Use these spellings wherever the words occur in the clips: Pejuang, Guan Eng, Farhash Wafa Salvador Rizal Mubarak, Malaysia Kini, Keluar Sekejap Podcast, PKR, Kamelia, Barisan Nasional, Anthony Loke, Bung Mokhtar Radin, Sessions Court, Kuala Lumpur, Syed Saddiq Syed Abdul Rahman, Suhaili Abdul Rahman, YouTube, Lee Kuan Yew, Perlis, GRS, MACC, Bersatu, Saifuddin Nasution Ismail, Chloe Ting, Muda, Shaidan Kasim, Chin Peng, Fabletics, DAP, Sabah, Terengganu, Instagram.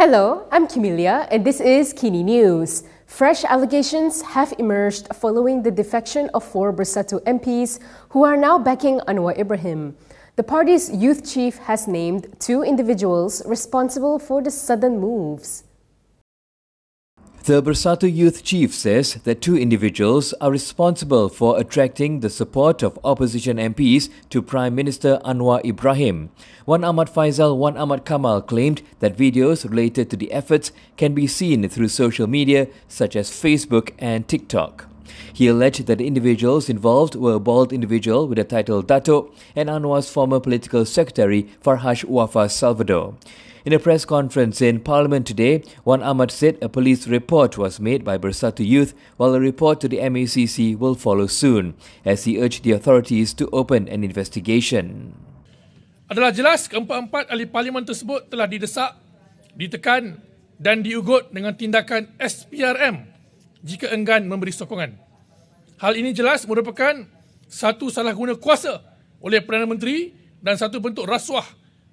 Hello, I'm Kamelia and this is Kini News. Fresh allegations have emerged following the defection of four Bersatu MPs who are now backing Anwar Ibrahim. The party's youth chief has named two individuals responsible for the sudden moves. The Bersatu youth chief says that two individuals are responsible for attracting the support of opposition MPs to Prime Minister Anwar Ibrahim. Wan Ahmad Fayhsal Wan Ahmad Kamal claimed that videos related to the efforts can be seen through social media such as Facebook and TikTok. He alleged that the individuals involved were a bald individual with the title Dato and Anwar's former political secretary Farhash Wafa Salvador. In a press conference in Parliament today, Wan Ahmad said a police report was made by Bersatu Youth, while a report to the MACC will follow soon, as he urged the authorities to open an investigation. Adalah jelas keempat-empat ahli parlimen tersebut telah didesak, ditekan dan diugut dengan tindakan SPRM jika enggan memberi sokongan. Hal ini jelas merupakan satu salahguna kuasa oleh Perdana Menteri dan satu bentuk rasuah.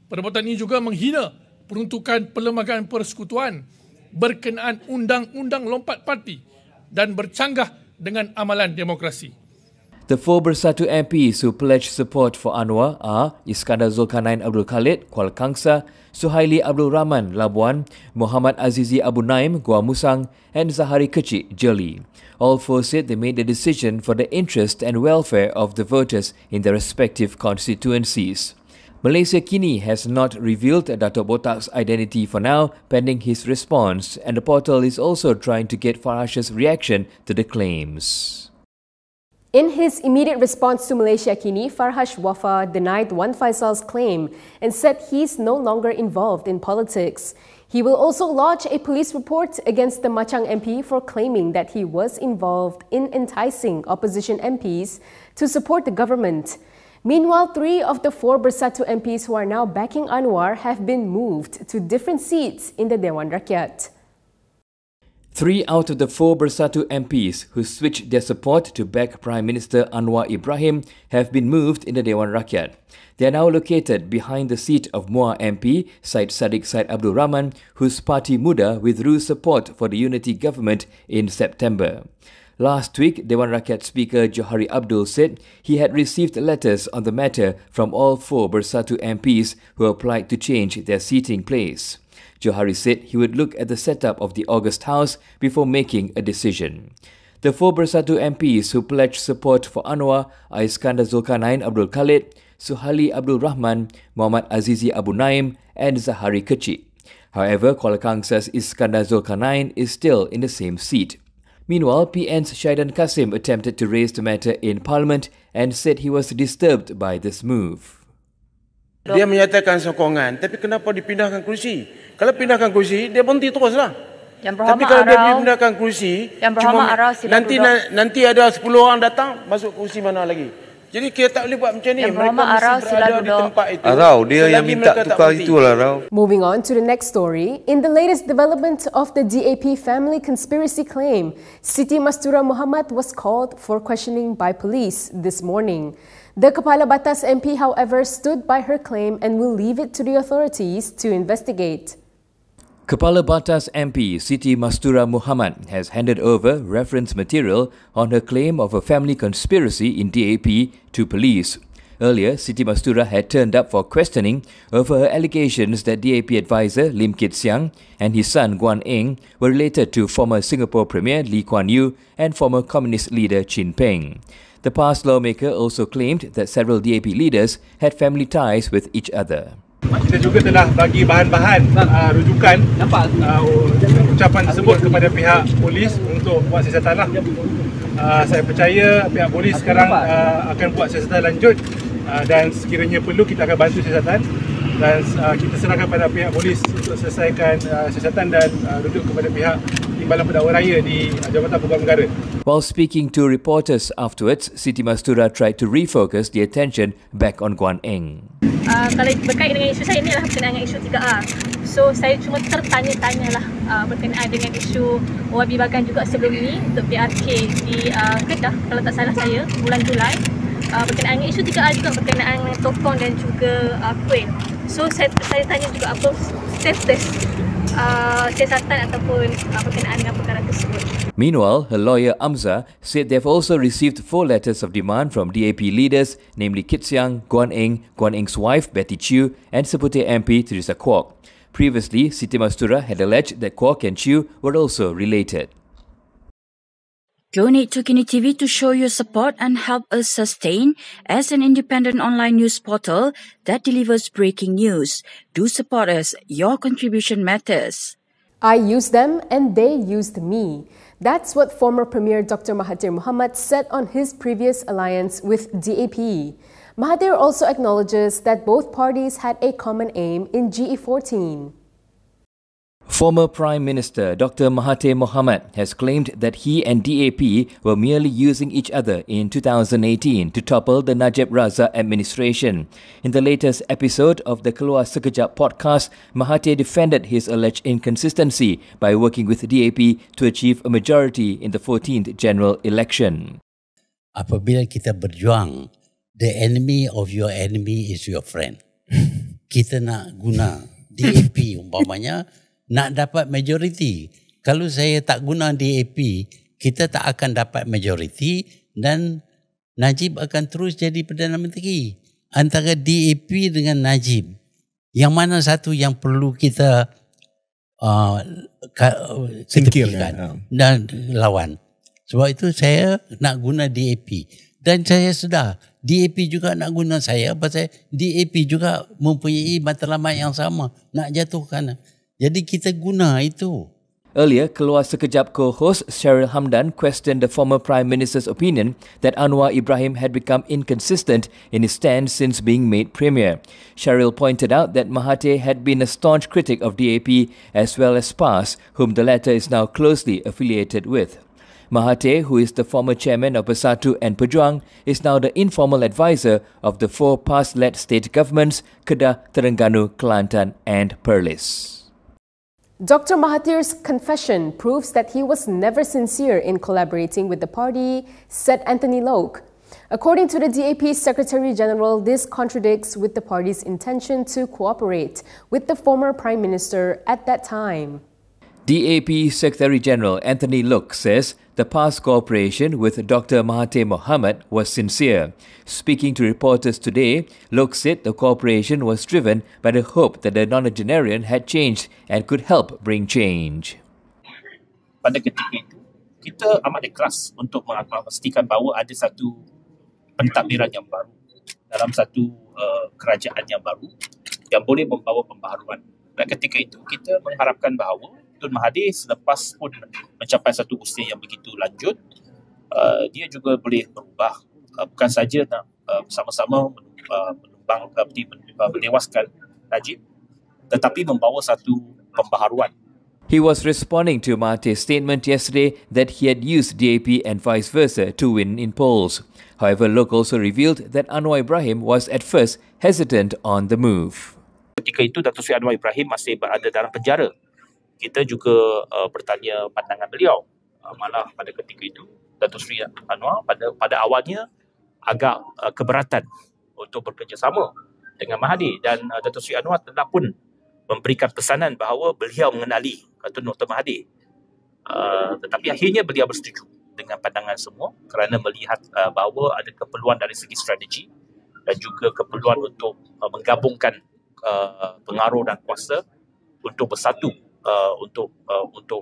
Perbuatan ini juga menghina peruntukan Perlembagaan Persekutuan berkenaan Undang-Undang Lompat Parti dan bercanggah dengan amalan demokrasi. The four Bersatu MPs who pledged support for Anwar are Iskandar Zulkarnain Abdul Khalid, Kuala Kangsar, Suhaili Abdul Rahman, Labuan, Muhammad Azizi Abu Naim, Gua Musang and Zahari Kecik, Jeli. All four said they made the decision for the interest and welfare of the voters in their respective constituencies. Malaysia Kini has not revealed Dato' Botak's identity for now, pending his response, and the portal is also trying to get Farhash's reaction to the claims. In his immediate response to Malaysia Kini, Farhash Wafa denied Wan Fayhsal's claim and said he's no longer involved in politics. He will also lodge a police report against the Machang MP for claiming that he was involved in enticing opposition MPs to support the government. Meanwhile, three of the four Bersatu MPs who are now backing Anwar have been moved to different seats in the Dewan Rakyat. Three out of the four Bersatu MPs who switched their support to back Prime Minister Anwar Ibrahim have been moved in the Dewan Rakyat. They are now located behind the seat of MUA MP Syed Saddiq Syed Abdul Rahman, whose party Muda withdrew support for the unity government in September. Last week, Dewan Rakyat Speaker Johari Abdul said he had received letters on the matter from all four Bersatu MPs who applied to change their seating place. Johari said he would look at the setup of the August House before making a decision. The four Bersatu MPs who pledged support for Anwar are Iskandar Zulkarnain Abdul Khalid, Suhaili Abdul Rahman, Muhammad Azizi Abu Naim and Zahari Kecik. However, Kuala Kangsar's Iskandar Zulkarnain is still in the same seat. Meanwhile, PN's Shaidan Kasim attempted to raise the matter in Parliament and said he was disturbed by this move. Dia menyatakan sokongan, tapi kenapa dipindahkan kursi? Kalau pindahkan kursi, dia berhenti teruslah. Tapi kalau dia dipindahkan kursi, cuma nanti ada 10 orang datang, masuk kursi mana lagi? Jadi kita tak boleh buat macam ni. Mereka mesti berada di tempat itu. Arau, dia yang minta tukar itulah, Arau. Moving on to the next story. In the latest development of the DAP family conspiracy claim, Siti Mastura Muhammad was called for questioning by police this morning. The Kepala Batas MP, however, stood by her claim and will leave it to the authorities to investigate. Kepala Batas MP Siti Mastura Muhammad has handed over reference material on her claim of a family conspiracy in DAP to police. Earlier, Siti Mastura had turned up for questioning over her allegations that DAP advisor Lim Kit Siang and his son Guan Eng were related to former Singapore Premier Lee Kuan Yew and former Communist leader Chin Peng. The PAS lawmaker also claimed that several DAP leaders had family ties with each other. Kita juga telah bagi bahan-bahan rujukan ucapan tersebut kepada pihak polis untuk buat siasatan lah. Saya percaya pihak polis sekarang akan buat siasatan lanjut dan sekiranya perlu kita akan bantu siasatan dan kita serahkan pada pihak polis untuk selesaikan siasatan dan rujuk kepada pihak Timbalan Pendakwa Raya di Jabatan Peguam Negara. While speaking to reporters afterwards, Siti Mastura tried to refocus the attention back on Guan Eng. Kalau berkait dengan isu saya, inilah berkenaan dengan isu 3R. So, saya cuma tertanya-tanyalah berkenaan dengan isu OIB Bagan juga sebelum ini untuk PRK di Kedah, kalau tak salah saya, bulan Julai. Berkenaan dengan isu 3R juga berkenaan dengan tokong dan juga kuil. So, saya tanya juga apa status siasatan ataupun berkenaan dengan perkara tersebut. Meanwhile, her lawyer Amza said they've also received 4 letters of demand from DAP leaders, namely Kit Siang, Guan Eng, Guan Eng's wife Betty Chew and Seputi MP Teresa Kwok. Previously, Siti Mastura had alleged that Kwok and Chew were also related. Donate to Kini TV to show your support and help us sustain as an independent online news portal that delivers breaking news. Do support us. Your contribution matters. I used them and they used me. That's what former Premier Dr. Mahathir Mohamad said on his previous alliance with DAP. Mahathir also acknowledges that both parties had a common aim in GE14. Former Prime Minister Dr. Mahathir Mohamad has claimed that he and DAP were merely using each other in 2018 to topple the Najib Razak administration. In the latest episode of the Keluar Sekejap podcast, Mahathir defended his alleged inconsistency by working with DAP to achieve a majority in the 14th general election. Apabila kita berjuang, the enemy of your enemy is your friend. Kita nak guna DAP umpamanya nak dapat majoriti. Kalau saya tak guna DAP, kita tak akan dapat majoriti dan Najib akan terus jadi Perdana Menteri. Antara DAP dengan Najib, yang mana satu yang perlu kita fikirkan dan lawan. Sebab itu saya nak guna DAP. Dan saya sedar DAP juga nak guna saya pasal DAP juga mempunyai matlamat yang sama, nak jatuhkan. Jadi kita guna itu. Earlier, Keluar Sekejap co-host Cheryl Hamdan questioned the former Prime Minister's opinion that Anwar Ibrahim had become inconsistent in his stance since being made Premier. Cheryl pointed out that Mahathir had been a staunch critic of DAP as well as PAS, whom the latter is now closely affiliated with. Mahathir, who is the former chairman of Bersatu and Pejuang, is now the informal advisor of the 4 PAS-led state governments, Kedah, Terengganu, Kelantan and Perlis. Dr. Mahathir's confession proves that he was never sincere in collaborating with the party, said Anthony Loke. According to the DAP Secretary General, this contradicts with the party's intention to cooperate with the former Prime Minister at that time. DAP Secretary General Anthony Loke says the past cooperation with Dr. Mahathir Mohamad was sincere. Speaking to reporters today, Loke said the cooperation was driven by the hope that the nonagenarian had changed and could help bring change. Pada ketika itu, kita amat ikhlas untuk memastikan bahawa ada satu pentadbiran yang baru dalam satu kerajaan yang baru yang boleh membawa pembaharuan. Dan ketika itu, kita mengharapkan bahawa Tun Mahathir selepas pun mencapai satu usia yang begitu lanjut, dia juga boleh berubah, bukan saja nak bersama-sama menewaskan Najib, tetapi membawa satu pembaharuan. He was responding to Mahathir's statement yesterday that he had used DAP and vice versa to win in polls. However, Loke also revealed that Anwar Ibrahim was at first hesitant on the move. Ketika itu, Datuk Seri Anwar Ibrahim masih berada dalam penjara. Kita juga bertanya pandangan beliau. Malah pada ketika itu, Datuk Seri Anwar pada awalnya agak keberatan untuk bekerjasama dengan Mahathir. Dan Datuk Seri Anwar telah pun memberikan pesanan bahawa beliau mengenali Tun Dr. Mahathir. Tetapi akhirnya beliau bersetuju dengan pandangan semua kerana melihat bahawa ada keperluan dari segi strategi dan juga keperluan untuk menggabungkan pengaruh dan kuasa untuk bersatu. Untuk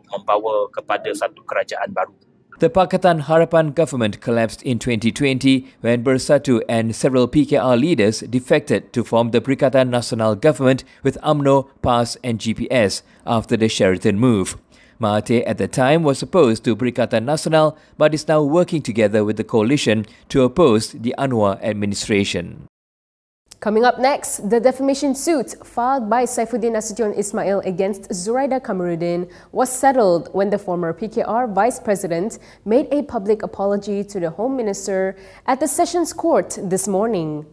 membawa kepada satu kerajaan baru. The Pakatan Harapan government collapsed in 2020 when Bersatu and several PKR leaders defected to form the Perikatan Nasional government with AMNO, PAS and GPS after the Sheraton move. Mahathir at the time was opposed to Perikatan Nasional but is now working together with the coalition to oppose the Anwar administration. Coming up next, the defamation suit filed by Saifuddin Nasution Ismail against Zuraida Kamaruddin was settled when the former PKR Vice President made a public apology to the Home Minister at the Sessions Court this morning.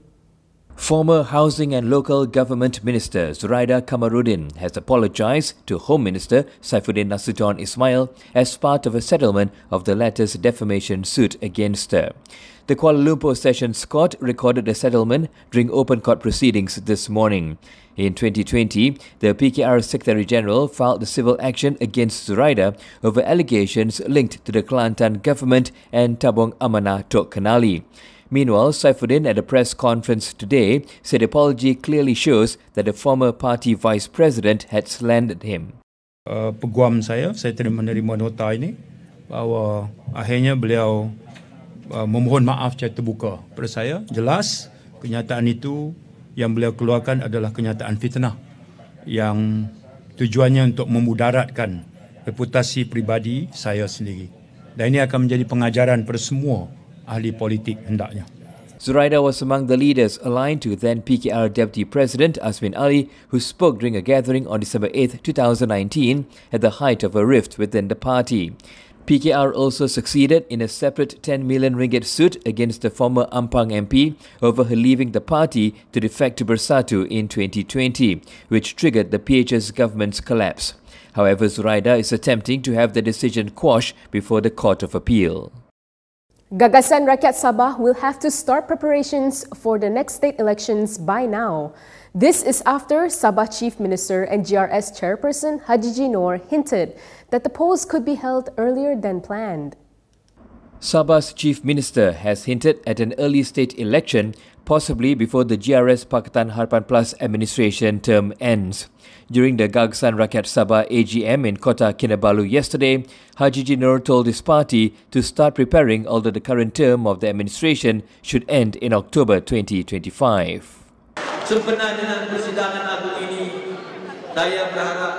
Former Housing and Local Government Minister Zuraida Kamaruddin has apologised to Home Minister Saifuddin Nasution Ismail as part of a settlement of the latter's defamation suit against her. The Kuala Lumpur Sessions Court recorded a settlement during open court proceedings this morning. In 2020, the PKR Secretary-General filed a civil action against Zuraida over allegations linked to the Kelantan government and Tabung Amanah Tok Kenali. Meanwhile, Saifuddin at a press conference today said apology clearly shows that the former party vice president had slandered him. Peguam saya menerima nota ini bahawa akhirnya beliau memohon maaf secara terbuka kepada saya. Jelas kenyataan itu yang beliau keluarkan adalah kenyataan fitnah yang tujuannya untuk memudaratkan reputasi peribadi saya sendiri. Dan ini akan menjadi pengajaran kepada semua ahli politik hendaknya. Zuraida was among the leaders aligned to then PKR Deputy President Azmin Ali, who spoke during a gathering on December 8, 2019, at the height of a rift within the party. PKR also succeeded in a separate 10 million ringgit suit against the former Ampang MP over her leaving the party to defect to Bersatu in 2020, which triggered the PHS government's collapse. However, Zuraida is attempting to have the decision quashed before the Court of Appeal. Gagasan Rakyat Sabah will have to start preparations for the next state elections by now. This is after Sabah Chief Minister and GRS Chairperson Hajiji Noor hinted that the polls could be held earlier than planned. Sabah's Chief Minister has hinted at an early state election, possibly before the GRS Pakatan Harapan Plus administration term ends. During the Gagasan Rakyat Sabah AGM in Kota Kinabalu yesterday, Hajiji Noor told his party to start preparing although the current term of the administration should end in October 2025. Sempena dengan persidangan agung ini, saya berharap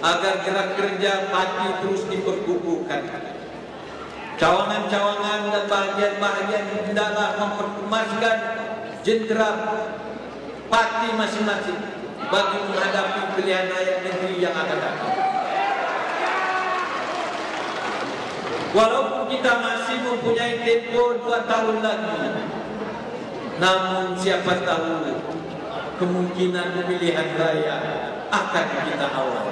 agar gerak kerja parti terus diperkukuhkan. Cawangan-cawangan dan bahagian-bahagian hendaklah memperkemaskan jentera parti masing-masing bagi menghadapi pilihan raya negeri yang akan datang. Walaupun kita masih mempunyai tempoh 2 tahun lagi, namun siapa tahu kemungkinan pilihan raya akan kita awal.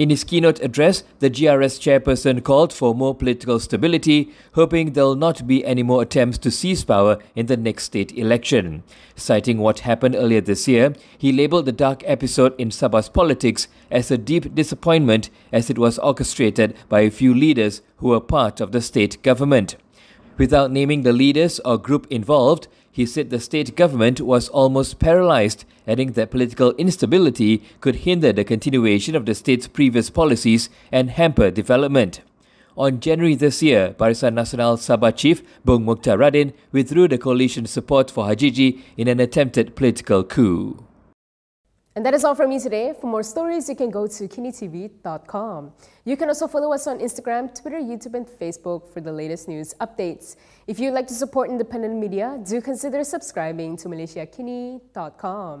In his keynote address, the GRS chairperson called for more political stability, hoping there will not be any more attempts to seize power in the next state election. Citing what happened earlier this year, he labelled the dark episode in Sabah's politics as a deep disappointment, as it was orchestrated by a few leaders who were part of the state government. Without naming the leaders or group involved, he said the state government was almost paralysed, adding that political instability could hinder the continuation of the state's previous policies and hamper development. On January this year, Barisan Nasional Sabah Chief Bung Mokhtar Radin withdrew the coalition's support for Hajiji in an attempted political coup. And that is all from me today. For more stories, you can go to kinitv.com. You can also follow us on Instagram, Twitter, YouTube, and Facebook for the latest news updates. If you'd like to support independent media, do consider subscribing to MalaysiaKini.com.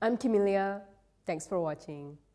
I'm Kamelia. Thanks for watching.